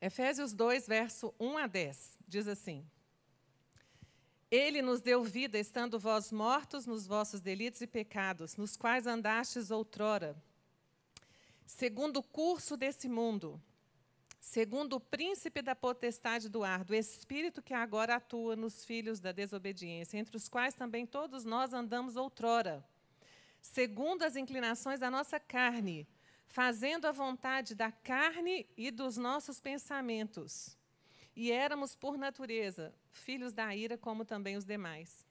Efésios 2, verso 1 a 10, diz assim: Ele nos deu vida, estando vós mortos nos vossos delitos e pecados, nos quais andastes outrora, segundo o curso desse mundo, segundo o príncipe da potestade do ar, do espírito que agora atua nos filhos da desobediência, entre os quais também todos nós andamos outrora, segundo as inclinações da nossa carne, fazendo a vontade da carne e dos nossos pensamentos. E éramos, por natureza, filhos da ira, como também os demais.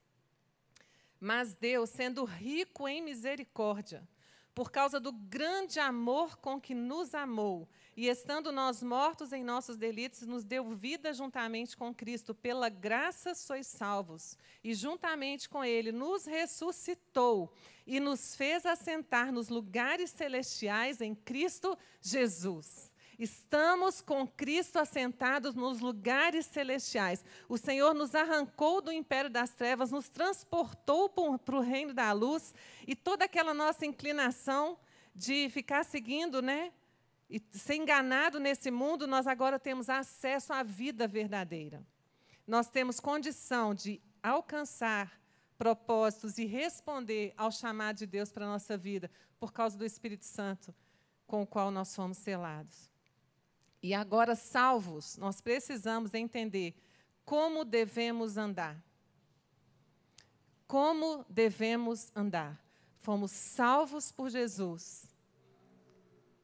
Mas Deus, sendo rico em misericórdia, por causa do grande amor com que nos amou, e estando nós mortos em nossos delitos, nos deu vida juntamente com Cristo. Pela graça sois salvos. E juntamente com Ele nos ressuscitou e nos fez assentar nos lugares celestiais em Cristo Jesus. Estamos com Cristo assentados nos lugares celestiais. O Senhor nos arrancou do império das trevas, nos transportou para o reino da luz, e toda aquela nossa inclinação de ficar seguindo, né, e ser enganado nesse mundo, nós agora temos acesso à vida verdadeira. Nós temos condição de alcançar propósitos e responder ao chamado de Deus para a nossa vida, por causa do Espírito Santo, com o qual nós fomos selados. E agora, salvos, nós precisamos entender como devemos andar. Como devemos andar? Fomos salvos por Jesus.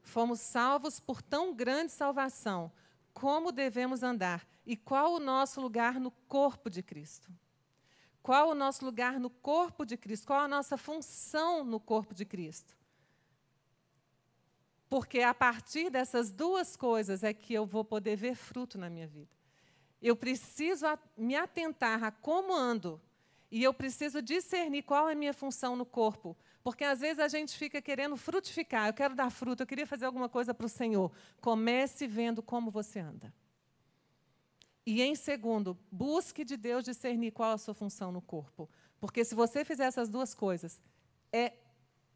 Fomos salvos por tão grande salvação. Como devemos andar? E qual o nosso lugar no corpo de Cristo? Qual o nosso lugar no corpo de Cristo? Qual a nossa função no corpo de Cristo? Porque a partir dessas duas coisas é que eu vou poder ver fruto na minha vida. Eu preciso me atentar a como ando, e eu preciso discernir qual é a minha função no corpo. Porque às vezes a gente fica querendo frutificar, eu quero dar fruto, eu queria fazer alguma coisa para o Senhor. Comece vendo como você anda. E em segundo, busque de Deus discernir qual a sua função no corpo. Porque se você fizer essas duas coisas, é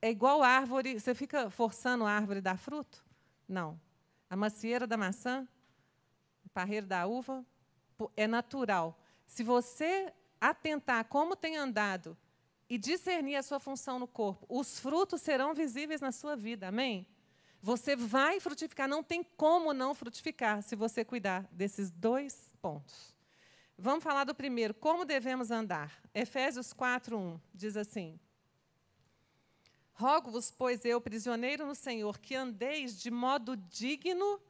igual a árvore, você fica forçando a árvore a dar fruto? Não. A macieira da maçã, o parreiro da uva, é natural. Se você atentar como tem andado e discernir a sua função no corpo, os frutos serão visíveis na sua vida, amém? Você vai frutificar, não tem como não frutificar, se você cuidar desses dois pontos. Vamos falar do primeiro, como devemos andar. Efésios 4:1 diz assim: Rogo-vos, pois eu, prisioneiro no Senhor, que andeis de modo digno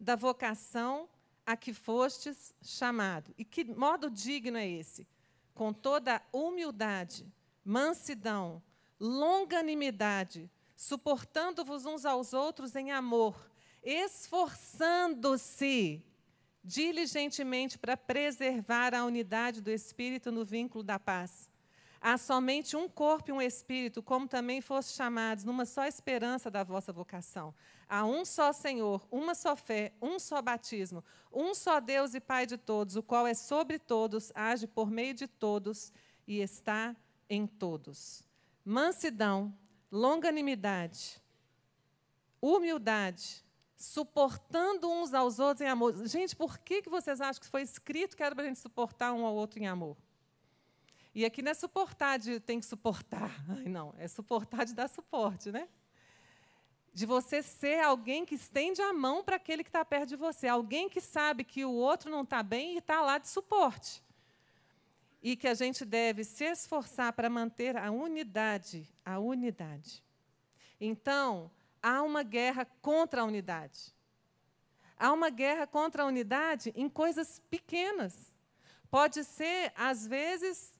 da vocação a que fostes chamado. E que modo digno é esse? Com toda humildade, mansidão, longanimidade, suportando-vos uns aos outros em amor, esforçando-se diligentemente para preservar a unidade do Espírito no vínculo da paz. Há somente um corpo e um espírito, como também foste chamados, numa só esperança da vossa vocação. Há um só Senhor, uma só fé, um só batismo, um só Deus e Pai de todos, o qual é sobre todos, age por meio de todos e está em todos. Mansidão, longanimidade, humildade, suportando uns aos outros em amor. Gente, por que vocês acham que foi escrito que era para a gente suportar um ao outro em amor? E aqui não é suportar de tem que suportar, ai, não, é suportar de dar suporte, né? De você ser alguém que estende a mão para aquele que está perto de você, alguém que sabe que o outro não está bem e está lá de suporte. E que a gente deve se esforçar para manter a unidade, a unidade. Então, há uma guerra contra a unidade. Há uma guerra contra a unidade em coisas pequenas. Pode ser, às vezes,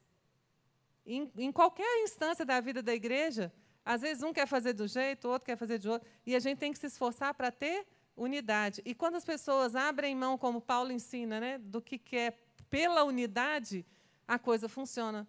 em qualquer instância da vida da igreja, às vezes um quer fazer do jeito, o outro quer fazer de outro, e a gente tem que se esforçar para ter unidade. E quando as pessoas abrem mão, como Paulo ensina, né, do que quer pela unidade, a coisa funciona.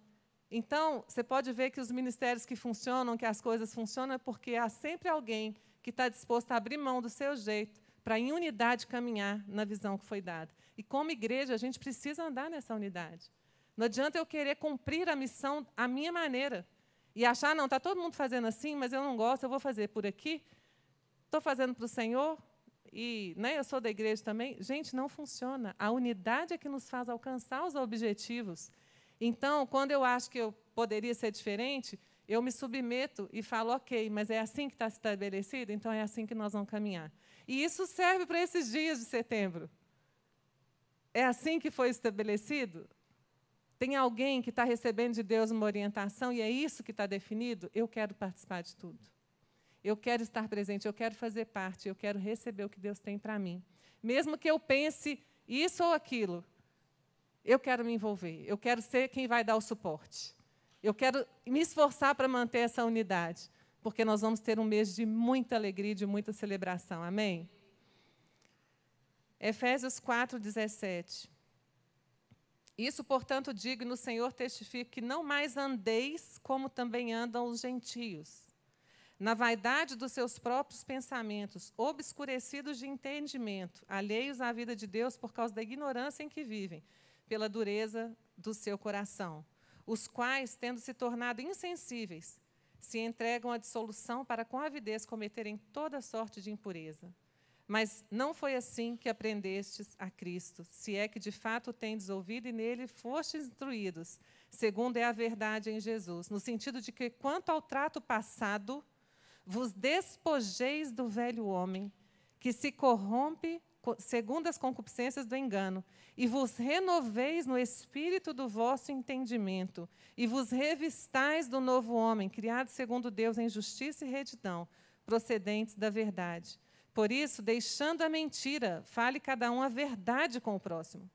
Então, você pode ver que os ministérios que funcionam, que as coisas funcionam, é porque há sempre alguém que está disposto a abrir mão do seu jeito para, em unidade, caminhar na visão que foi dada. E, como igreja, a gente precisa andar nessa unidade. Não adianta eu querer cumprir a missão à minha maneira e achar, não, está todo mundo fazendo assim, mas eu não gosto, eu vou fazer por aqui, estou fazendo para o Senhor, e né, eu sou da igreja também, gente, não funciona. A unidade é que nos faz alcançar os objetivos. Então, quando eu acho que eu poderia ser diferente, eu me submeto e falo, ok, mas é assim que está estabelecido, então é assim que nós vamos caminhar. E isso serve para esses dias de setembro. É assim que foi estabelecido? Tem alguém que está recebendo de Deus uma orientação e é isso que está definido? Eu quero participar de tudo. Eu quero estar presente, eu quero fazer parte, eu quero receber o que Deus tem para mim. Mesmo que eu pense isso ou aquilo, eu quero me envolver, eu quero ser quem vai dar o suporte. Eu quero me esforçar para manter essa unidade, porque nós vamos ter um mês de muita alegria, de muita celebração. Amém? Efésios 4:17. Isso, portanto, digo e no Senhor testifico que não mais andeis como também andam os gentios, na vaidade dos seus próprios pensamentos, obscurecidos de entendimento, alheios à vida de Deus por causa da ignorância em que vivem, pela dureza do seu coração, os quais, tendo se tornado insensíveis, se entregam à dissolução para com avidez cometerem toda sorte de impureza. Mas não foi assim que aprendestes a Cristo, se é que de fato o tendes ouvido e nele fostes instruídos, segundo é a verdade em Jesus, no sentido de que, quanto ao trato passado, vos despojeis do velho homem, que se corrompe segundo as concupiscências do engano, e vos renoveis no espírito do vosso entendimento, e vos revistais do novo homem, criado segundo Deus em justiça e retidão, procedentes da verdade. Por isso, deixando a mentira, fale cada um a verdade com o próximo,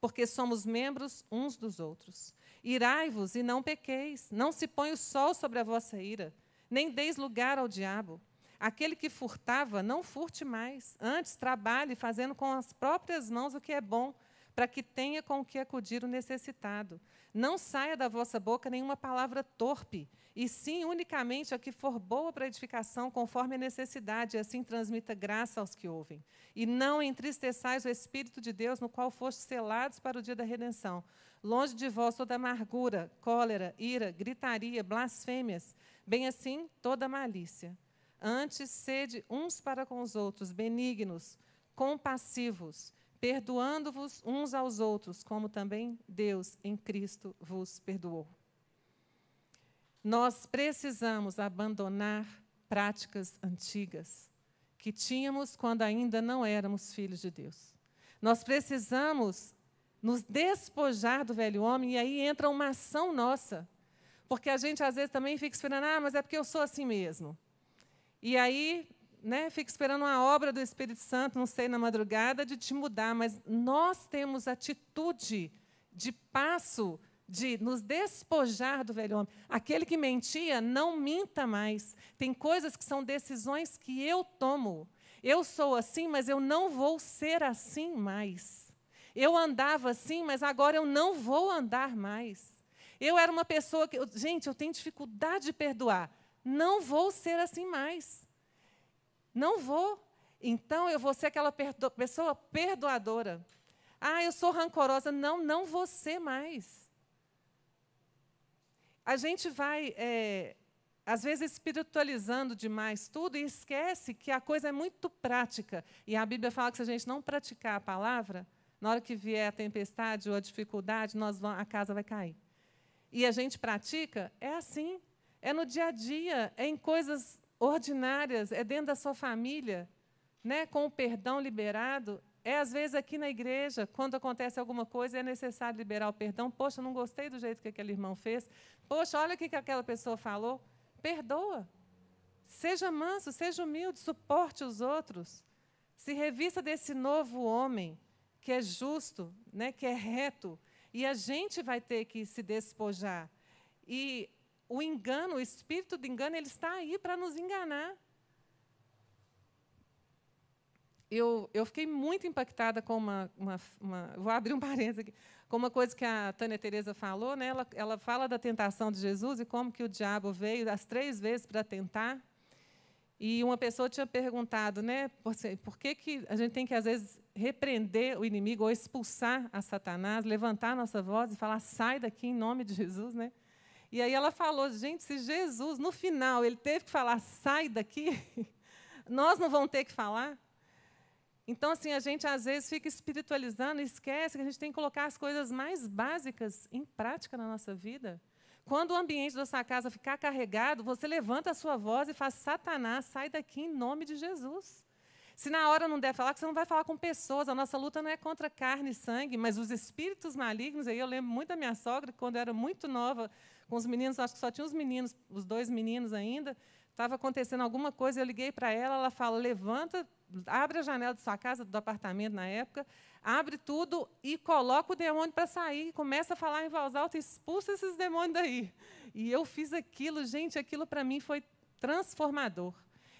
porque somos membros uns dos outros. Irai-vos e não pequeis, não se põe o sol sobre a vossa ira, nem deis lugar ao diabo. Aquele que furtava, não furte mais, antes trabalhe fazendo com as próprias mãos o que é bom, para que tenha com o que acudir o necessitado. Não saia da vossa boca nenhuma palavra torpe, e sim unicamente a que for boa para edificação, conforme a necessidade, e assim transmita graça aos que ouvem. E não entristeçais o Espírito de Deus, no qual fostes selados para o dia da redenção. Longe de vós toda amargura, cólera, ira, gritaria, blasfêmias, bem assim toda malícia. Antes, sede uns para com os outros, benignos, compassivos, perdoando-vos uns aos outros, como também Deus em Cristo vos perdoou. Nós precisamos abandonar práticas antigas que tínhamos quando ainda não éramos filhos de Deus. Nós precisamos nos despojar do velho homem, e aí entra uma ação nossa, porque a gente às vezes também fica esperando, ah, mas é porque eu sou assim mesmo. E aí, né, fica esperando uma obra do Espírito Santo, não sei, na madrugada, de te mudar, mas nós temos atitude de passo, de nos despojar do velho homem. Aquele que mentia, não minta mais. Tem coisas que são decisões que eu tomo. Eu sou assim, mas eu não vou ser assim mais. Eu andava assim, mas agora eu não vou andar mais. Eu era uma pessoa que... Gente, eu tenho dificuldade de perdoar. Não vou ser assim mais. Não vou. Então, eu vou ser aquela pessoa perdoadora. Ah, eu sou rancorosa. Não, não vou ser mais. A gente vai, às vezes, espiritualizando demais tudo e esquece que a coisa é muito prática. E a Bíblia fala que se a gente não praticar a palavra, na hora que vier a tempestade ou a dificuldade, a casa vai cair. E a gente pratica, é assim. É no dia a dia, é em coisas ordinárias, é dentro da sua família, né, com o perdão liberado, é às vezes aqui na igreja, quando acontece alguma coisa, é necessário liberar o perdão. Poxa, não gostei do jeito que aquele irmão fez. Poxa, olha o que aquela pessoa falou. Perdoa. Seja manso, seja humilde, suporte os outros. Se revista desse novo homem, que é justo, né, que é reto. E a gente vai ter que se despojar. E o engano, o espírito do engano, ele está aí para nos enganar. Eu fiquei muito impactada com vou abrir um parênteses aqui, com uma coisa que a Tânia Tereza falou, né? Ela fala da tentação de Jesus e como que o diabo veio as 3 vezes para tentar. E uma pessoa tinha perguntado, né? Por que a gente tem que, às vezes, repreender o inimigo ou expulsar a Satanás, levantar a nossa voz e falar, sai daqui em nome de Jesus, né? E aí ela falou, gente, se Jesus, no final, ele teve que falar, sai daqui, nós não vamos ter que falar? Então, assim, a gente às vezes fica espiritualizando e esquece que a gente tem que colocar as coisas mais básicas em prática na nossa vida. Quando o ambiente da sua casa ficar carregado, você levanta a sua voz e faz: Satanás, sai daqui em nome de Jesus. Se na hora não der falar, que você não vai falar com pessoas. A nossa luta não é contra carne e sangue, mas os espíritos malignos. Aí eu lembro muito da minha sogra, que quando eu era muito nova, com os meninos, acho que só tinha os meninos, os dois meninos ainda, estava acontecendo alguma coisa, eu liguei para ela, ela fala: levanta, abre a janela de sua casa, do apartamento na época, abre tudo e coloca o demônio para sair, começa a falar em voz alta, expulsa esses demônios daí. E eu fiz aquilo, gente, aquilo para mim foi transformador.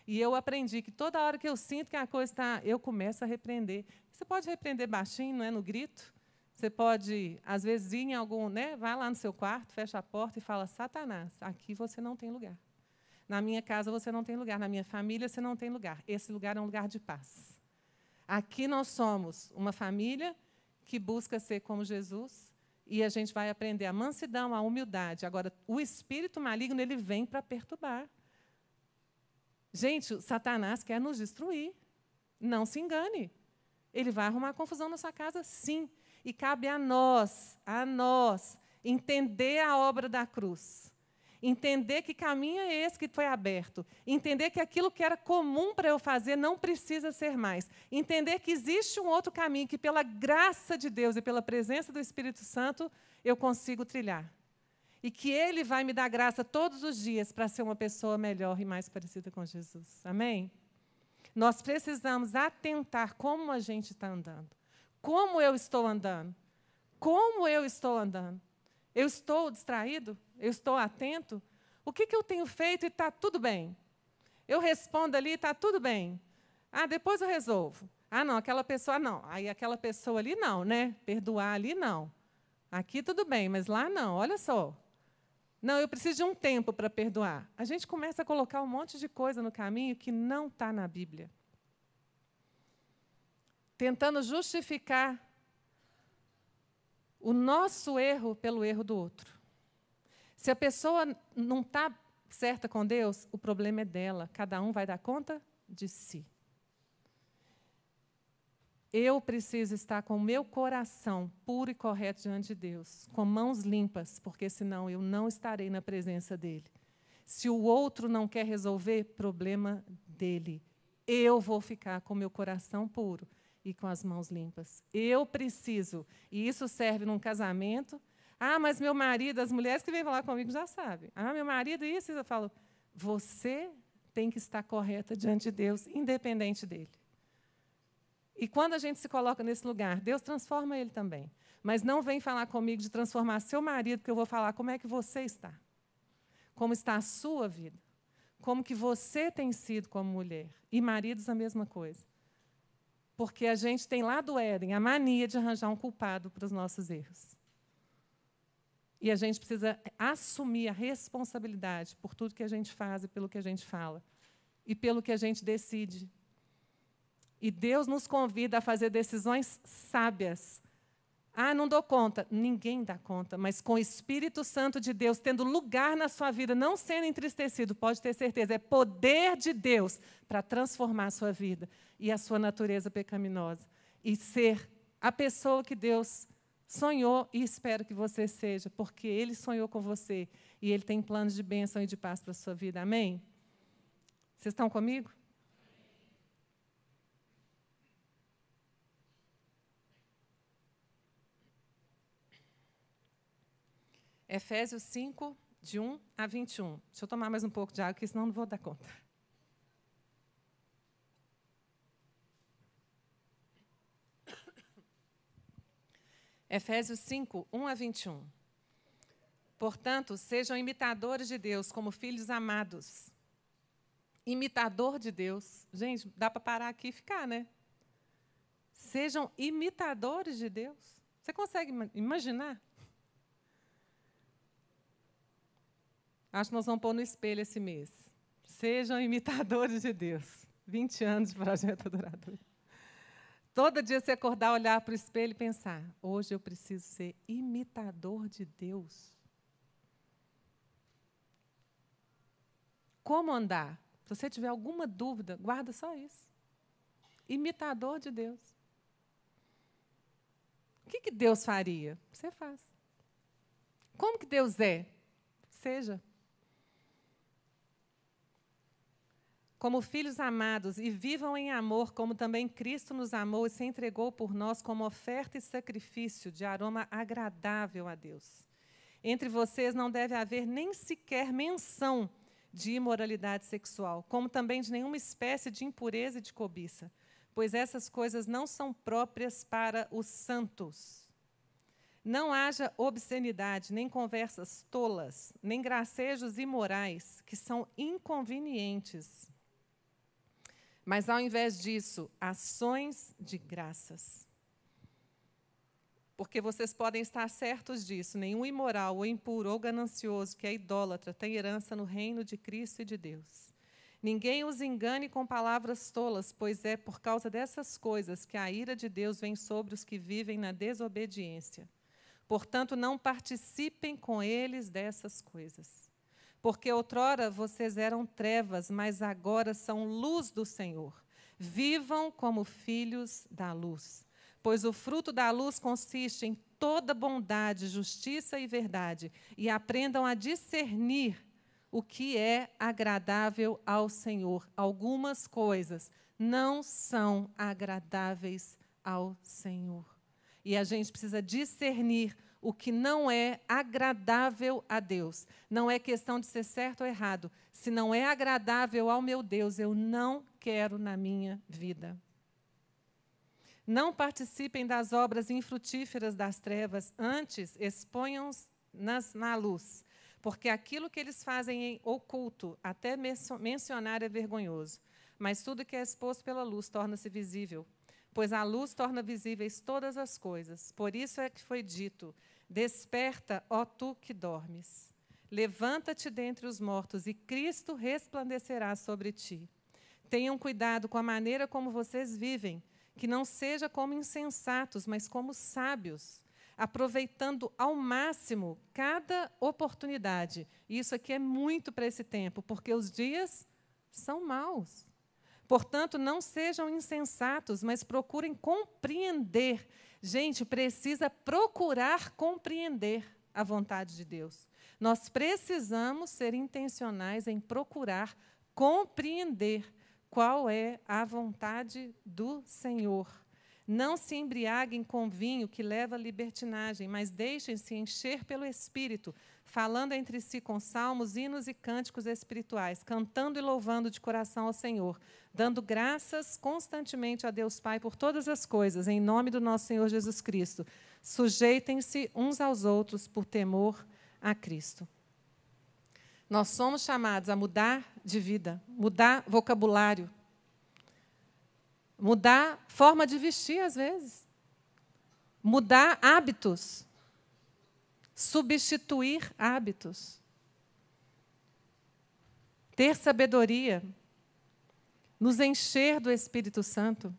E eu aprendi que toda hora que eu sinto que a coisa está, eu começo a repreender. Você pode repreender baixinho, não é no grito. Você pode, às vezes, ir em algum, né, vai lá no seu quarto, fecha a porta e fala: Satanás, aqui você não tem lugar. Na minha casa você não tem lugar, na minha família você não tem lugar. Esse lugar é um lugar de paz. Aqui nós somos uma família que busca ser como Jesus e a gente vai aprender a mansidão, a humildade. Agora, o espírito maligno, ele vem para perturbar. Gente, o Satanás quer nos destruir. Não se engane. Ele vai arrumar confusão na sua casa, sim. E cabe a nós, entender a obra da cruz. Entender que caminho é esse que foi aberto. Entender que aquilo que era comum para eu fazer não precisa ser mais. Entender que existe um outro caminho que, pela graça de Deus e pela presença do Espírito Santo, eu consigo trilhar. E que Ele vai me dar graça todos os dias para ser uma pessoa melhor e mais parecida com Jesus. Amém? Nós precisamos atentar como a gente está andando. Como eu estou andando? Como eu estou andando? Eu estou distraído? Eu estou atento? O que eu tenho feito e está tudo bem? Eu respondo ali e está tudo bem. Ah, depois eu resolvo. Ah, não, aquela pessoa não. Aí aquela pessoa ali não, né? Perdoar ali não. Aqui tudo bem, mas lá não, olha só. Não, eu preciso de um tempo para perdoar. A gente começa a colocar um monte de coisa no caminho que não está na Bíblia. Tentando justificar o nosso erro pelo erro do outro. Se a pessoa não está certa com Deus, o problema é dela. Cada um vai dar conta de si. Eu preciso estar com o meu coração puro e correto diante de Deus, com mãos limpas, porque senão eu não estarei na presença dEle. Se o outro não quer resolver, problema dele. Eu vou ficar com o meu coração puro e com as mãos limpas. Eu preciso, e isso serve num casamento. Ah, mas meu marido, as mulheres que vêm falar comigo já sabem. Ah, meu marido, isso, eu falo, você tem que estar correta diante de Deus, independente dele. E quando a gente se coloca nesse lugar, Deus transforma ele também. Mas não vem falar comigo de transformar seu marido, porque eu vou falar como é que você está. Como está a sua vida. Como que você tem sido como mulher. E maridos a mesma coisa. Porque a gente tem lá do Éden a mania de arranjar um culpado para os nossos erros. E a gente precisa assumir a responsabilidade por tudo que a gente faz e pelo que a gente fala. E pelo que a gente decide. E Deus nos convida a fazer decisões sábias. Ah, não dou conta. Ninguém dá conta, mas com o Espírito Santo de Deus tendo lugar na sua vida, não sendo entristecido, pode ter certeza, é poder de Deus para transformar a sua vida e a sua natureza pecaminosa. E ser a pessoa que Deus sonhou e espero que você seja, porque Ele sonhou com você e Ele tem planos de bênção e de paz para a sua vida. Amém? Vocês estão comigo? Efésios 5, de 1 a 21. Deixa eu tomar mais um pouco de água, porque senão não vou dar conta. Efésios 5, 1 a 21. Portanto, sejam imitadores de Deus como filhos amados. Imitador de Deus. Gente, dá para parar aqui e ficar, né? Sejam imitadores de Deus. Você consegue imaginar? Acho que nós vamos pôr no espelho esse mês. Sejam imitadores de Deus. 20 anos de projeto adorador. Todo dia você acordar, olhar para o espelho e pensar, hoje eu preciso ser imitador de Deus. Como andar? Se você tiver alguma dúvida, guarda só isso. imitador de Deus. O que Deus faria? Você faz. Como que Deus é? Seja. Como filhos amados, e vivam em amor, como também Cristo nos amou e se entregou por nós como oferta e sacrifício de aroma agradável a Deus. Entre vocês não deve haver nem sequer menção de imoralidade sexual, como também de nenhuma espécie de impureza e de cobiça, pois essas coisas não são próprias para os santos. Não haja obscenidade, nem conversas tolas, nem gracejos imorais, que são inconvenientes. Mas, ao invés disso, ações de graças. Porque vocês podem estar certos disso, nenhum imoral, ou impuro, ou ganancioso, que é idólatra, tem herança no reino de Cristo e de Deus. Ninguém os engane com palavras tolas, pois é por causa dessas coisas que a ira de Deus vem sobre os que vivem na desobediência. Portanto, não participem com eles dessas coisas. Porque outrora vocês eram trevas, mas agora são luz do Senhor. Vivam como filhos da luz. Pois o fruto da luz consiste em toda bondade, justiça e verdade. E aprendam a discernir o que é agradável ao Senhor. Algumas coisas não são agradáveis ao Senhor. E a gente precisa discernir o que não é agradável a Deus. Não é questão de ser certo ou errado. Se não é agradável ao meu Deus, eu não quero na minha vida. Não participem das obras infrutíferas das trevas, antes exponham-nas na luz, porque aquilo que eles fazem em oculto, até mencionar, é vergonhoso. Mas tudo que é exposto pela luz torna-se visível, pois a luz torna visíveis todas as coisas. Por isso é que foi dito, desperta, ó tu que dormes, levanta-te dentre os mortos, e Cristo resplandecerá sobre ti. Tenham cuidado com a maneira como vocês vivem, que não seja como insensatos, mas como sábios, aproveitando ao máximo cada oportunidade. E isso aqui é muito para esse tempo, porque os dias são maus. Portanto, não sejam insensatos, mas procurem compreender. Gente, precisa procurar compreender a vontade de Deus. Nós precisamos ser intencionais em procurar compreender qual é a vontade do Senhor. Não se embriaguem com vinho que leva à libertinagem, mas deixem-se encher pelo Espírito, falando entre si com salmos, hinos e cânticos espirituais, cantando e louvando de coração ao Senhor, dando graças constantemente a Deus Pai por todas as coisas, em nome do nosso Senhor Jesus Cristo. Sujeitem-se uns aos outros por temor a Cristo. Nós somos chamados a mudar de vida, mudar vocabulário, mudar forma de vestir, às vezes, mudar hábitos, substituir hábitos, ter sabedoria, nos encher do Espírito Santo.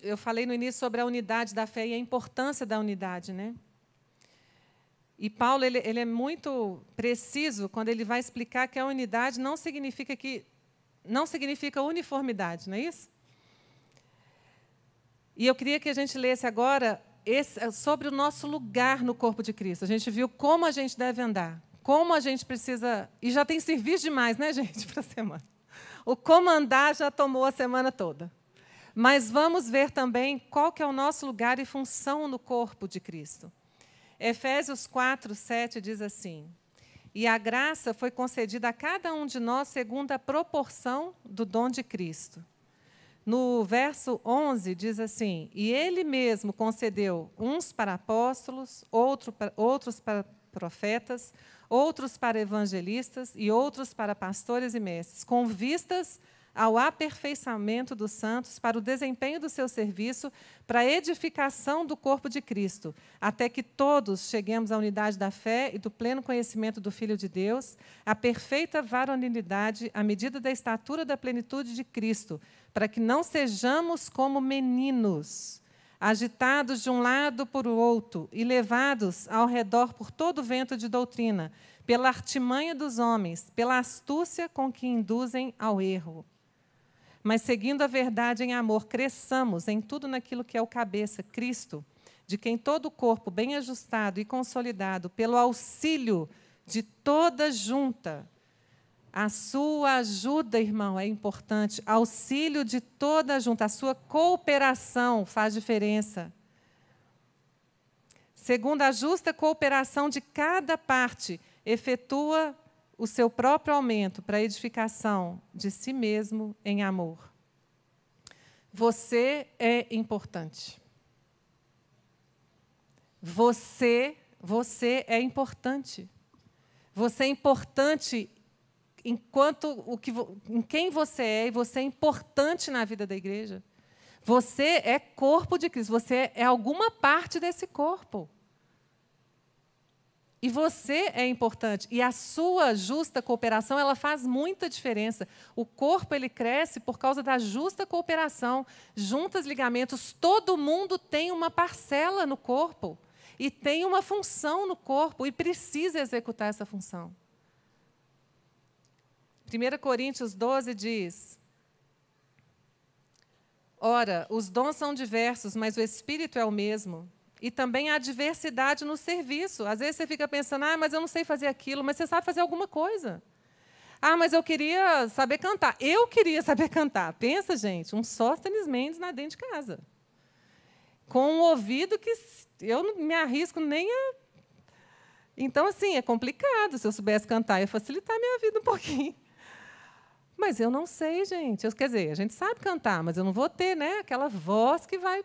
Eu falei no início sobre a unidade da fé e a importância da unidade, né? E Paulo ele é muito preciso quando ele vai explicar que a unidade não significa uniformidade, não é isso? E eu queria que a gente lesse agora sobre o nosso lugar no corpo de Cristo. A gente viu como a gente deve andar, como a gente precisa, e já tem serviço demais, né, gente, para a semana. O como andar já tomou a semana toda. Mas vamos ver também qual que é o nosso lugar e função no corpo de Cristo. Efésios 4:7 diz assim: e a graça foi concedida a cada um de nós segundo a proporção do dom de Cristo. No verso 11 diz assim: e ele mesmo concedeu uns para apóstolos, outros para profetas, outros para evangelistas e outros para pastores e mestres, com vistas ao aperfeiçoamento dos santos, para o desempenho do seu serviço, para a edificação do corpo de Cristo, até que todos cheguemos à unidade da fé e do pleno conhecimento do Filho de Deus, à perfeita varonilidade, à medida da estatura da plenitude de Cristo, para que não sejamos como meninos, agitados de um lado por outro e levados ao redor por todo vento de doutrina, pela artimanha dos homens, pela astúcia com que induzem ao erro. Mas, seguindo a verdade em amor, cresçamos em tudo naquilo que é o cabeça, Cristo, de quem todo o corpo, bem ajustado e consolidado, pelo auxílio de toda junta. A sua ajuda, irmão, é importante. Auxílio de toda junta, a sua cooperação faz diferença. Segundo a justa cooperação de cada parte, efetua o seu próprio aumento para a edificação de si mesmo em amor. Você é importante. Você é importante. Você é importante em quem você é, e você é importante na vida da igreja. Você é corpo de Cristo, você é alguma parte desse corpo. E você é importante. E a sua justa cooperação, ela faz muita diferença. O corpo, ele cresce por causa da justa cooperação. Juntas, ligamentos, todo mundo tem uma parcela no corpo. E tem uma função no corpo e precisa executar essa função. 1 Coríntios 12 diz: ora, os dons são diversos, mas o Espírito é o mesmo. E também há diversidade no serviço. Às vezes você fica pensando, ah, mas eu não sei fazer aquilo, mas você sabe fazer alguma coisa. Ah, mas eu queria saber cantar. Eu queria saber cantar. Pensa, gente, um Sóstenes Mendes na dentro de casa. Com um ouvido que eu não me arrisco nem a... Então, assim, é complicado. Se eu soubesse cantar, ia facilitar a minha vida um pouquinho. Mas eu não sei, gente. Quer dizer, a gente sabe cantar, mas eu não vou ter, né, aquela voz que vai,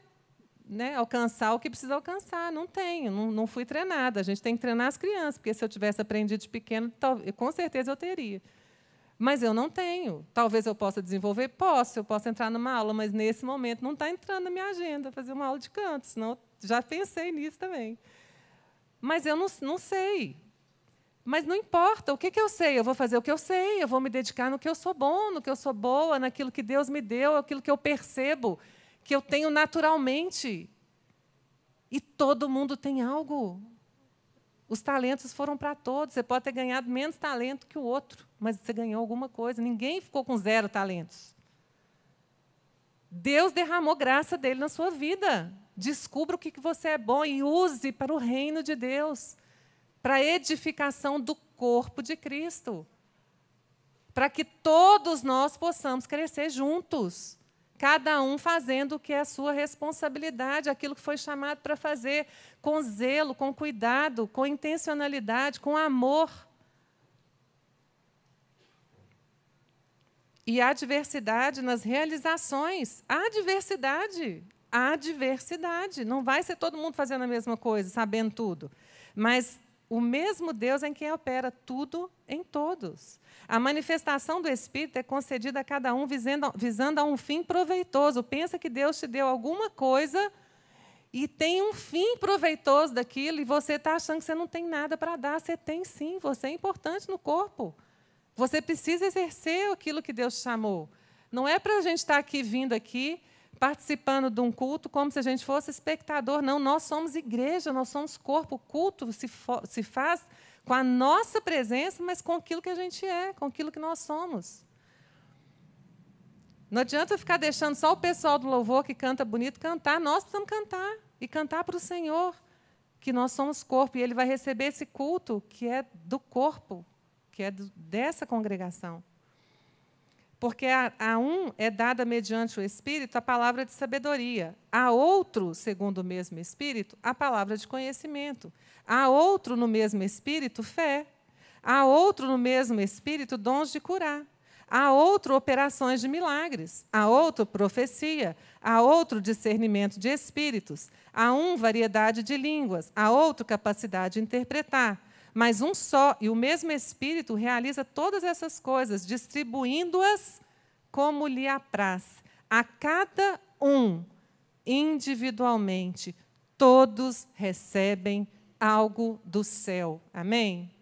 né, alcançar o que precisa alcançar. Não tenho, não fui treinada. A gente tem que treinar as crianças, porque se eu tivesse aprendido de pequeno, com certeza eu teria. Mas eu não tenho. Talvez eu possa desenvolver? Posso, eu posso entrar numa aula, mas nesse momento não está entrando na minha agenda fazer uma aula de canto, senão já pensei nisso também. Mas eu não sei. Mas não importa, o que eu sei? Eu vou fazer o que eu sei, eu vou me dedicar no que eu sou bom, no que eu sou boa, naquilo que Deus me deu, aquilo que eu percebo, que eu tenho naturalmente. E todo mundo tem algo. Os talentos foram para todos. Você pode ter ganhado menos talento que o outro, mas você ganhou alguma coisa. Ninguém ficou com 0 talentos. Deus derramou graça dele na sua vida. Descubra o que você é bom e use para o reino de Deus, para a edificação do corpo de Cristo, para que todos nós possamos crescer juntos, cada um fazendo o que é a sua responsabilidade, aquilo que foi chamado para fazer, com zelo, com cuidado, com intencionalidade, com amor. E há diversidade nas realizações, há diversidade, não vai ser todo mundo fazendo a mesma coisa, sabendo tudo, mas o mesmo Deus em quem opera tudo em todos. A manifestação do Espírito é concedida a cada um visando a um fim proveitoso. Pensa que Deus te deu alguma coisa e tem um fim proveitoso daquilo e você está achando que você não tem nada para dar. Você tem sim, você é importante no corpo. Você precisa exercer aquilo que Deus te chamou. Não é para a gente estar aqui, vindo aqui, participando de um culto como se a gente fosse espectador. Não, nós somos igreja, nós somos corpo. O culto se faz com a nossa presença, mas com aquilo que a gente é, com aquilo que nós somos. Não adianta ficar deixando só o pessoal do louvor que canta bonito cantar. Nós precisamos cantar, e cantar para o Senhor, que nós somos corpo, e Ele vai receber esse culto que é do corpo, que é dessa congregação. Porque a um é dada mediante o Espírito a palavra de sabedoria, a outro, segundo o mesmo Espírito, a palavra de conhecimento, a outro, no mesmo Espírito, fé, a outro, no mesmo Espírito, dons de curar, a outro, operações de milagres, a outro, profecia, a outro, discernimento de espíritos, a um, variedade de línguas, a outro, capacidade de interpretar. Mas um só e o mesmo Espírito realiza todas essas coisas, distribuindo-as como lhe apraz, a cada um individualmente. Todos recebem algo do céu. Amém?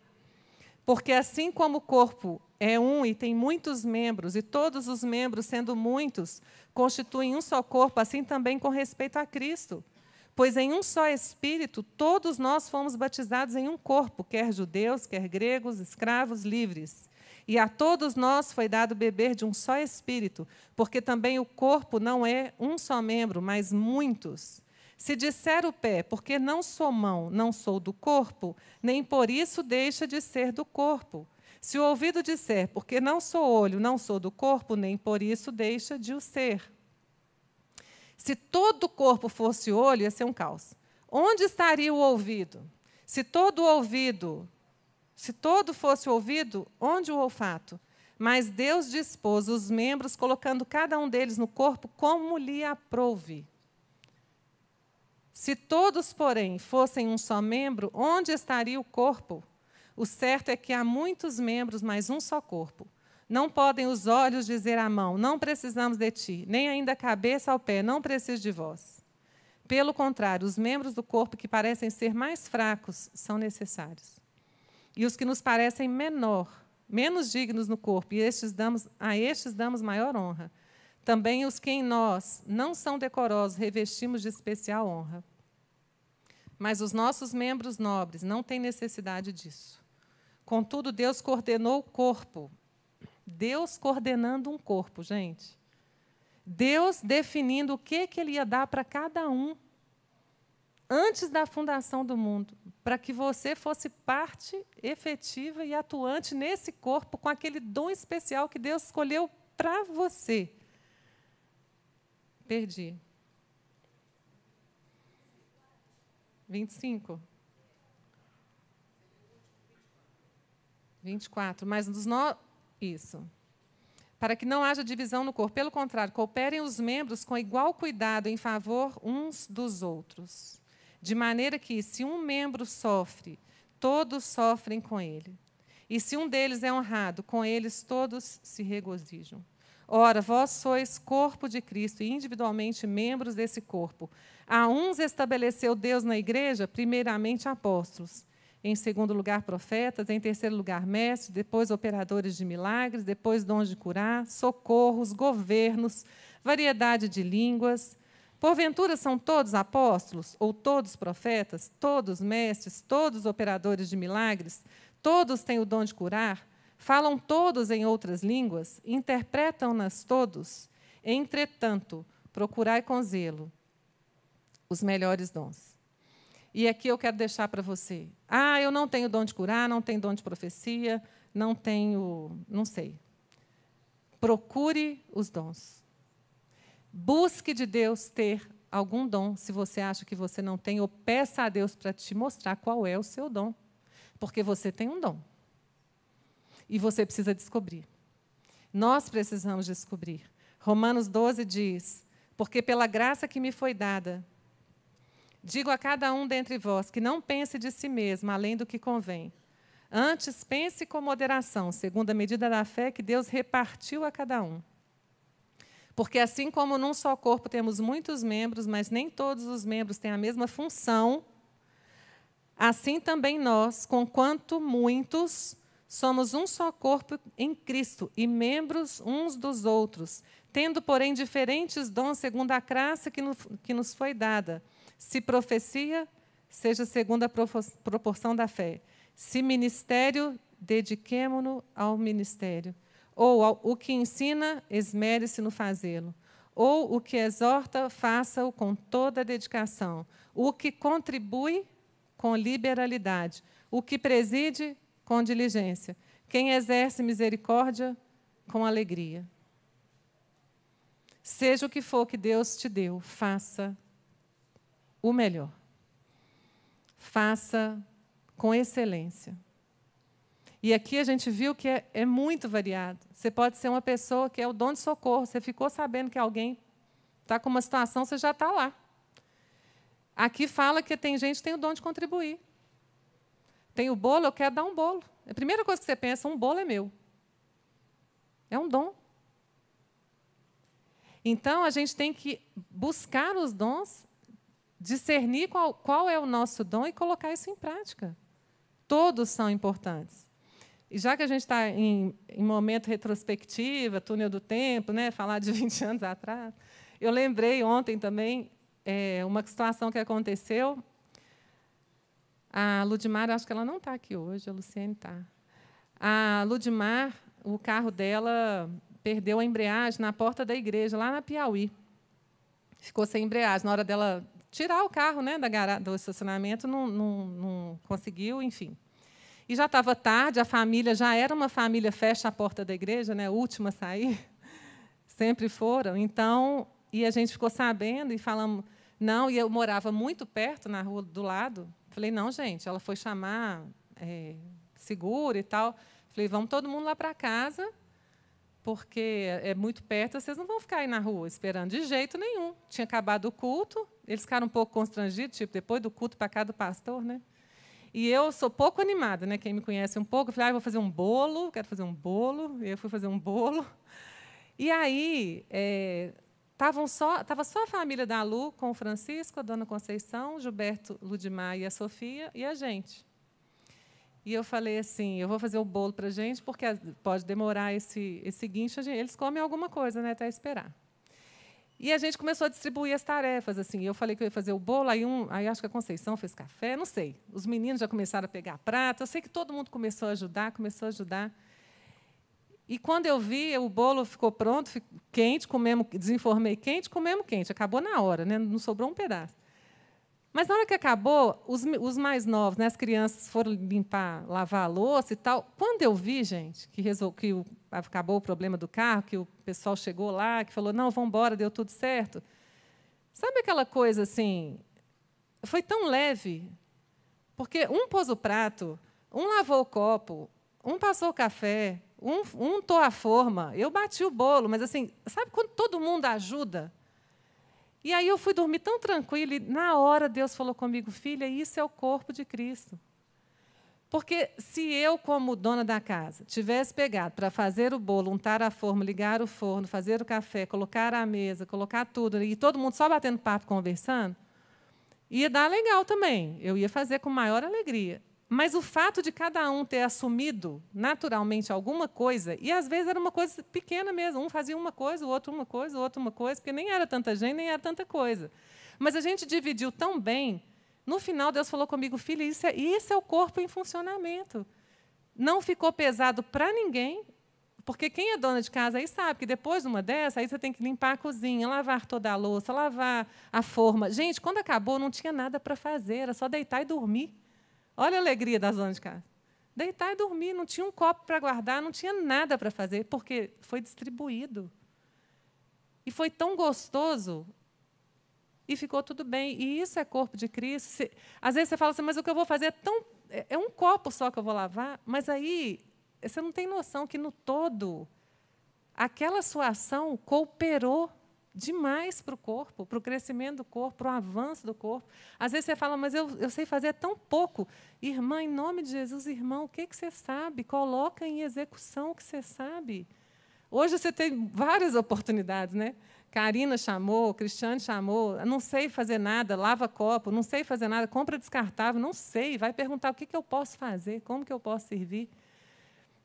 Porque assim como o corpo é um e tem muitos membros, e todos os membros, sendo muitos, constituem um só corpo, assim também com respeito a Cristo. Pois em um só Espírito, todos nós fomos batizados em um corpo, quer judeus, quer gregos, escravos, livres. E a todos nós foi dado beber de um só Espírito, porque também o corpo não é um só membro, mas muitos. Se disser o pé, porque não sou mão, não sou do corpo, nem por isso deixa de ser do corpo. Se o ouvido disser, porque não sou olho, não sou do corpo, nem por isso deixa de o ser. Se todo o corpo fosse olho, ia ser um caos. Onde estaria o ouvido? Se todo fosse o ouvido, onde o olfato? Mas Deus dispôs os membros, colocando cada um deles no corpo, como lhe aprouve. Se todos, porém, fossem um só membro, onde estaria o corpo? O certo é que há muitos membros, mas um só corpo. Não podem os olhos dizer à mão, não precisamos de ti, nem ainda a cabeça ao pé, não preciso de vós. Pelo contrário, os membros do corpo que parecem ser mais fracos são necessários. E os que nos parecem menos dignos no corpo, e a estes damos maior honra. Também os que em nós não são decorosos, revestimos de especial honra. Mas os nossos membros nobres não têm necessidade disso. Contudo, Deus coordenou o corpo. Deus coordenando um corpo, gente. Deus definindo o que Ele ia dar para cada um antes da fundação do mundo, para que você fosse parte efetiva e atuante nesse corpo com aquele dom especial que Deus escolheu para você. Perdi. 25. 24. Mas dos nós... Isso. Para que não haja divisão no corpo. Pelo contrário, cooperem os membros com igual cuidado em favor uns dos outros. De maneira que, se um membro sofre, todos sofrem com ele. E se um deles é honrado, com eles todos se regozijam. Ora, vós sois corpo de Cristo e individualmente membros desse corpo. A uns estabeleceu Deus na igreja, primeiramente apóstolos. Em segundo lugar, profetas, em terceiro lugar, mestres, depois operadores de milagres, depois dons de curar, socorros, governos, variedade de línguas. Porventura são todos apóstolos, ou todos profetas, todos mestres, todos operadores de milagres, todos têm o dom de curar, falam todos em outras línguas, interpretam-nas todos. Entretanto, procurai com zelo os melhores dons. E aqui eu quero deixar para você. Ah, eu não tenho dom de curar, não tenho dom de profecia, não tenho... não sei. Procure os dons. Busque de Deus ter algum dom, se você acha que você não tem, ou peça a Deus para te mostrar qual é o seu dom. Porque você tem um dom. E você precisa descobrir. Nós precisamos descobrir. Romanos 12 diz, porque pela graça que me foi dada... Digo a cada um dentre vós que não pense de si mesmo, além do que convém. Antes, pense com moderação, segundo a medida da fé que Deus repartiu a cada um. Porque assim como num só corpo temos muitos membros, mas nem todos os membros têm a mesma função, assim também nós, conquanto muitos, somos um só corpo em Cristo e membros uns dos outros, tendo, porém, diferentes dons segundo a graça que nos foi dada. Se profecia, seja segundo a proporção da fé. Se ministério, dediquemo-no ao ministério. Ou o que ensina, esmere-se no fazê-lo. Ou o que exorta, faça-o com toda a dedicação. O que contribui, com liberalidade. O que preside, com diligência. Quem exerce misericórdia, com alegria. Seja o que for que Deus te deu, faça o melhor. Faça com excelência. E aqui a gente viu que é muito variado. Você pode ser uma pessoa que é o dom de socorro. Você ficou sabendo que alguém está com uma situação, você já está lá. Aqui fala que tem gente que tem o dom de contribuir. Tem o bolo, eu quero dar um bolo. A primeira coisa que você pensa, um bolo é meu. É um dom. Então, a gente tem que buscar os dons, discernir qual é o nosso dom e colocar isso em prática. Todos são importantes. E já que a gente está em momento retrospectiva, túnel do tempo, né, falar de 20 anos atrás, eu lembrei ontem também uma situação que aconteceu. A Ludimar, acho que ela não está aqui hoje, a Luciane está. A Ludimar, o carro dela perdeu a embreagem na porta da igreja, lá na Piauí. Ficou sem embreagem. Na hora dela tirar o carro, né, do estacionamento, não conseguiu, enfim. E já estava tarde, a família já era uma família fecha a porta da igreja, né, última a sair. Sempre foram. Então, e a gente ficou sabendo e falamos... Não, e eu morava muito perto, na rua do lado. Falei, não, gente, ela foi chamar seguro e tal. Falei, vamos todo mundo lá para casa, porque é muito perto, vocês não vão ficar aí na rua esperando de jeito nenhum. Tinha acabado o culto, eles ficaram um pouco constrangidos, tipo, depois do culto para cá do pastor, né? E eu sou pouco animada, né? Quem me conhece um pouco, eu falei, ah, eu vou fazer um bolo, quero fazer um bolo. E eu fui fazer um bolo. E aí, estava só a família da Lu, com o Francisco, a dona Conceição, Gilberto, Ludimar e a Sofia, e a gente. E eu falei assim, eu vou fazer o bolo para a gente, porque pode demorar esse guincho, eles comem alguma coisa, né, até esperar. E a gente começou a distribuir as tarefas. Assim, eu falei que eu ia fazer o bolo, aí acho que a Conceição fez café, não sei. Os meninos já começaram a pegar prato, eu sei que todo mundo começou a ajudar. E, quando eu vi, o bolo ficou pronto, quente, comemos, desenformei quente, comemos quente. Acabou na hora, né? Não sobrou um pedaço. Mas, na hora que acabou, os mais novos, né, as crianças foram limpar, lavar a louça e tal. Quando eu vi, gente, que acabou o problema do carro, que o pessoal chegou lá, que falou, não, vamos embora, deu tudo certo. Sabe aquela coisa assim? Foi tão leve, porque um pôs o prato, um lavou o copo, um passou o café... Um tô à forma, eu bati o bolo, mas, assim, sabe quando todo mundo ajuda? E aí eu fui dormir tão tranquila, e, na hora, Deus falou comigo, filha, isso é o corpo de Cristo. Porque se eu, como dona da casa, tivesse pegado para fazer o bolo, untar a forma, ligar o forno, fazer o café, colocar a mesa, colocar tudo, e todo mundo só batendo papo, conversando, ia dar legal também, eu ia fazer com maior alegria. Mas o fato de cada um ter assumido naturalmente alguma coisa, e às vezes era uma coisa pequena mesmo, um fazia uma coisa, o outro uma coisa, o outro uma coisa, porque nem era tanta gente, nem era tanta coisa. Mas a gente dividiu tão bem, no final Deus falou comigo, filha, isso é o corpo em funcionamento. Não ficou pesado para ninguém, porque quem é dona de casa aí sabe que depois de uma dessa, aí você tem que limpar a cozinha, lavar toda a louça, lavar a forma. Gente, quando acabou, não tinha nada para fazer, era só deitar e dormir. Olha a alegria das donas de casa. Deitar e dormir, não tinha um copo para guardar, não tinha nada para fazer, porque foi distribuído. E foi tão gostoso, e ficou tudo bem. E isso é corpo de Cristo. Às vezes você fala assim, mas o que eu vou fazer é um copo só que eu vou lavar, mas aí você não tem noção que, no todo, aquela sua ação cooperou demais para o corpo, para o crescimento do corpo, para o avanço do corpo. Às vezes você fala, mas eu sei fazer tão pouco. Irmã, em nome de Jesus, irmão, o que você sabe? Coloca em execução o que você sabe. Hoje você tem várias oportunidades, né? Karina chamou, Cristiane chamou, não sei fazer nada, lava copo, não sei fazer nada, compra descartável, não sei, vai perguntar o que eu posso fazer, como que eu posso servir.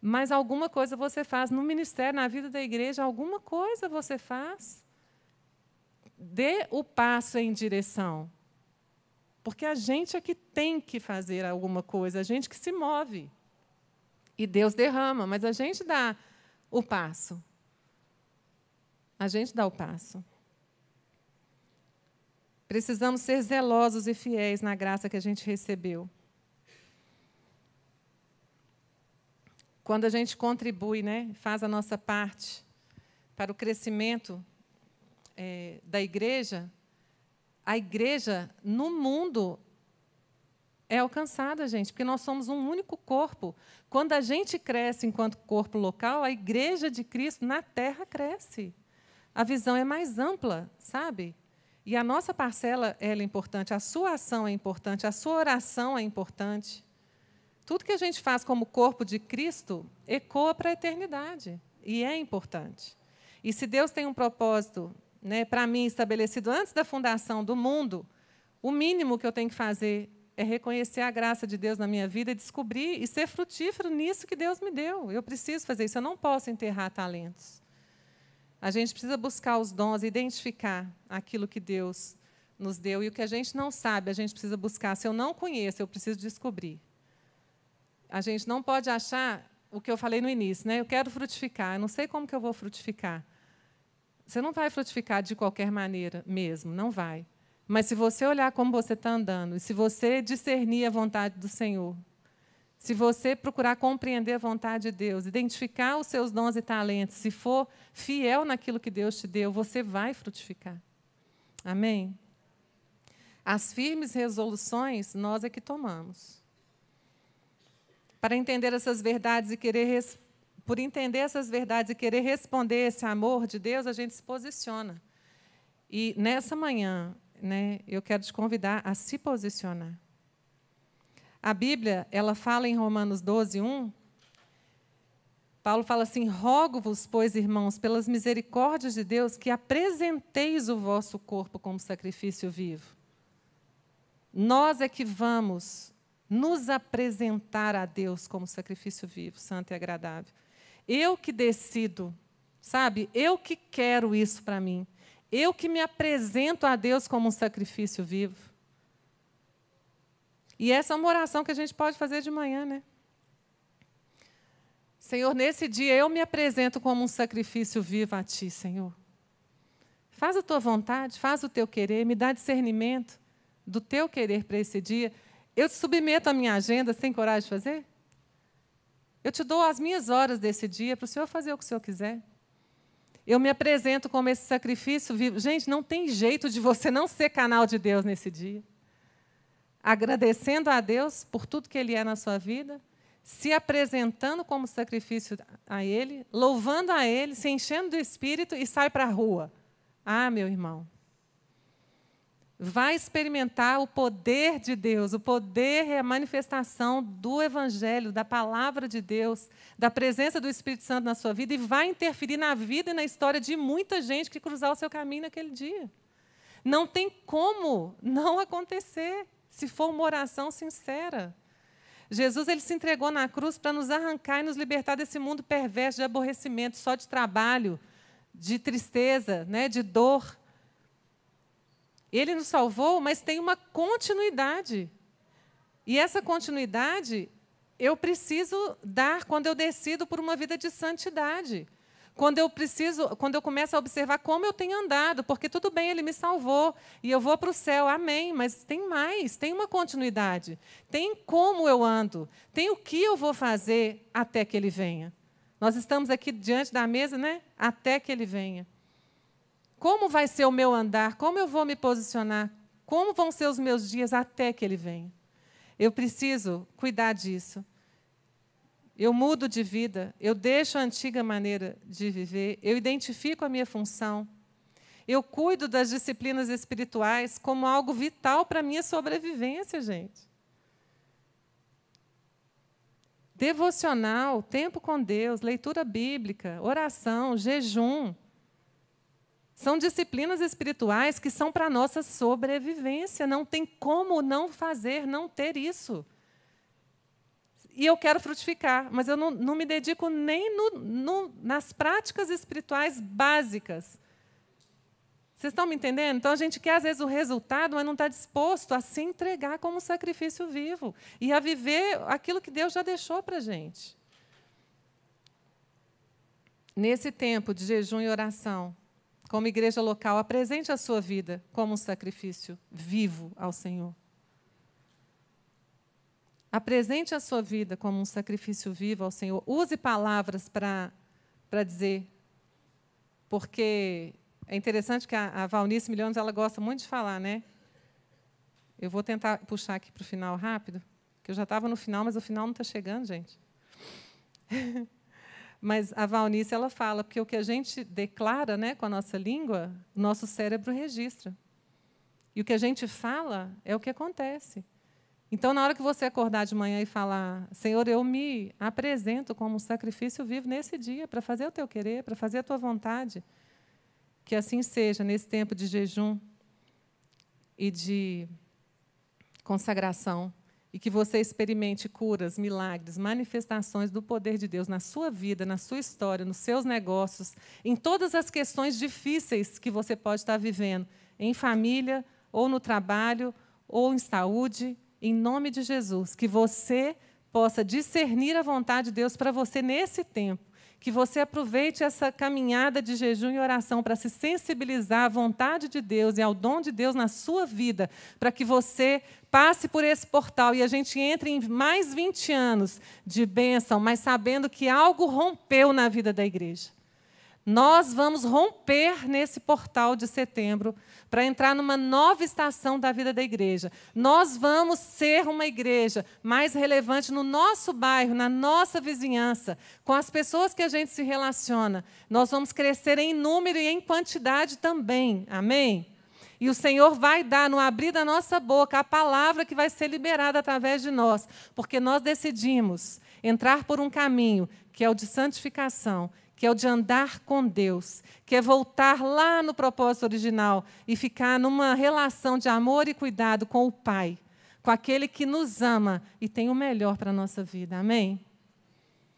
Mas alguma coisa você faz. No ministério, na vida da igreja, alguma coisa você faz. Dê o passo em direção, porque a gente é que tem que fazer alguma coisa, a gente que se move. E Deus derrama, mas a gente dá o passo. A gente dá o passo. Precisamos ser zelosos e fiéis na graça que a gente recebeu. Quando a gente contribui, né, faz a nossa parte para o crescimento da igreja, a igreja no mundo é alcançada, gente, porque nós somos um único corpo. Quando a gente cresce enquanto corpo local, a igreja de Cristo na terra cresce. A visão é mais ampla, sabe? E a nossa parcela, ela é importante, a sua ação é importante, a sua oração é importante. Tudo que a gente faz como corpo de Cristo ecoa para a eternidade, e é importante. E se Deus tem um propósito, né, para mim, estabelecido antes da fundação do mundo, o mínimo que eu tenho que fazer é reconhecer a graça de Deus na minha vida e descobrir e ser frutífero nisso que Deus me deu. Eu preciso fazer isso, eu não posso enterrar talentos. A gente precisa buscar os dons, identificar aquilo que Deus nos deu. E o que a gente não sabe, a gente precisa buscar. Se eu não conheço, eu preciso descobrir. A gente não pode achar o que eu falei no início, né? Eu quero frutificar, eu não sei como que eu vou frutificar. Você não vai frutificar de qualquer maneira mesmo, não vai. Mas se você olhar como você está andando, e se você discernir a vontade do Senhor, se você procurar compreender a vontade de Deus, identificar os seus dons e talentos, se for fiel naquilo que Deus te deu, você vai frutificar. Amém? As firmes resoluções nós é que tomamos. Para entender essas verdades e querer, por entender essas verdades e querer responder esse amor de Deus, a gente se posiciona. E nessa manhã, né, eu quero te convidar a se posicionar. A Bíblia, ela fala em Romanos 12:1, Paulo fala assim: rogo-vos, pois, irmãos, pelas misericórdias de Deus, que apresenteis o vosso corpo como sacrifício vivo. Nós é que vamos nos apresentar a Deus como sacrifício vivo, santo e agradável. Eu que decido, sabe? Eu que quero isso para mim. Eu que me apresento a Deus como um sacrifício vivo. E essa é uma oração que a gente pode fazer de manhã, né? Senhor, nesse dia eu me apresento como um sacrifício vivo a Ti, Senhor. Faz a Tua vontade, faz o Teu querer, me dá discernimento do Teu querer para esse dia. Eu te submeto a minha agenda, você tem coragem de fazer? Eu te dou as minhas horas desse dia para o Senhor fazer o que o Senhor quiser. Eu me apresento como esse sacrifício vivo. Gente, não tem jeito de você não ser canal de Deus nesse dia. Agradecendo a Deus por tudo que Ele é na sua vida, se apresentando como sacrifício a Ele, louvando a Ele, se enchendo do Espírito e sai para a rua. Ah, meu irmão, vai experimentar o poder de Deus. O poder é a manifestação do Evangelho, da palavra de Deus, da presença do Espírito Santo na sua vida, e vai interferir na vida e na história de muita gente que cruzar o seu caminho naquele dia. Não tem como não acontecer, se for uma oração sincera. Jesus, ele se entregou na cruz para nos arrancar e nos libertar desse mundo perverso de aborrecimento, só de trabalho, de tristeza, né, de dor. Ele nos salvou, mas tem uma continuidade. E essa continuidade eu preciso dar quando eu decido por uma vida de santidade. Quando eu começo a observar como eu tenho andado, porque tudo bem, Ele me salvou e eu vou para o céu, amém, mas tem mais, tem uma continuidade. Tem como eu ando, tem o que eu vou fazer até que Ele venha. Nós estamos aqui diante da mesa, né? Até que Ele venha. Como vai ser o meu andar? Como eu vou me posicionar? Como vão ser os meus dias até que Ele venha? Eu preciso cuidar disso. Eu mudo de vida, eu deixo a antiga maneira de viver, eu identifico a minha função, eu cuido das disciplinas espirituais como algo vital para a minha sobrevivência, gente. Devocional, tempo com Deus, leitura bíblica, oração, jejum, são disciplinas espirituais que são para a nossa sobrevivência. Não tem como não fazer, não ter isso. E eu quero frutificar, mas eu não me dedico nem nas práticas espirituais básicas. Vocês estão me entendendo? Então, a gente quer, às vezes, o resultado, mas não está disposto a se entregar como sacrifício vivo e a viver aquilo que Deus já deixou para a gente. Nesse tempo de jejum e oração, como igreja local, apresente a sua vida como um sacrifício vivo ao Senhor. Apresente a sua vida como um sacrifício vivo ao Senhor. Use palavras para dizer, porque é interessante que a Valnice Milhões, ela gosta muito de falar, né? Eu vou tentar puxar aqui para o final rápido, que eu já estava no final, mas o final não está chegando, gente. Mas a Valnice, ela fala, porque o que a gente declara, né, com a nossa língua, o nosso cérebro registra. E o que a gente fala é o que acontece. Então, na hora que você acordar de manhã e falar, Senhor, eu me apresento como um sacrifício vivo nesse dia, para fazer o teu querer, para fazer a tua vontade, que assim seja, nesse tempo de jejum e de consagração, e que você experimente curas, milagres, manifestações do poder de Deus na sua vida, na sua história, nos seus negócios, em todas as questões difíceis que você pode estar vivendo, em família, ou no trabalho, ou em saúde, em nome de Jesus, que você possa discernir a vontade de Deus para você nesse tempo, que você aproveite essa caminhada de jejum e oração para se sensibilizar à vontade de Deus e ao dom de Deus na sua vida, para que você passe por esse portal e a gente entre em mais 20 anos de bênção, mas sabendo que algo rompeu na vida da igreja. Nós vamos romper nesse portal de setembro para entrar numa nova estação da vida da igreja. Nós vamos ser uma igreja mais relevante no nosso bairro, na nossa vizinhança, com as pessoas que a gente se relaciona. Nós vamos crescer em número e em quantidade também. Amém? E o Senhor vai dar, no abrir da nossa boca, a palavra que vai ser liberada através de nós, porque nós decidimos entrar por um caminho, que é o de santificação, que é o de andar com Deus, que é voltar lá no propósito original e ficar numa relação de amor e cuidado com o Pai, com aquele que nos ama e tem o melhor para a nossa vida. Amém?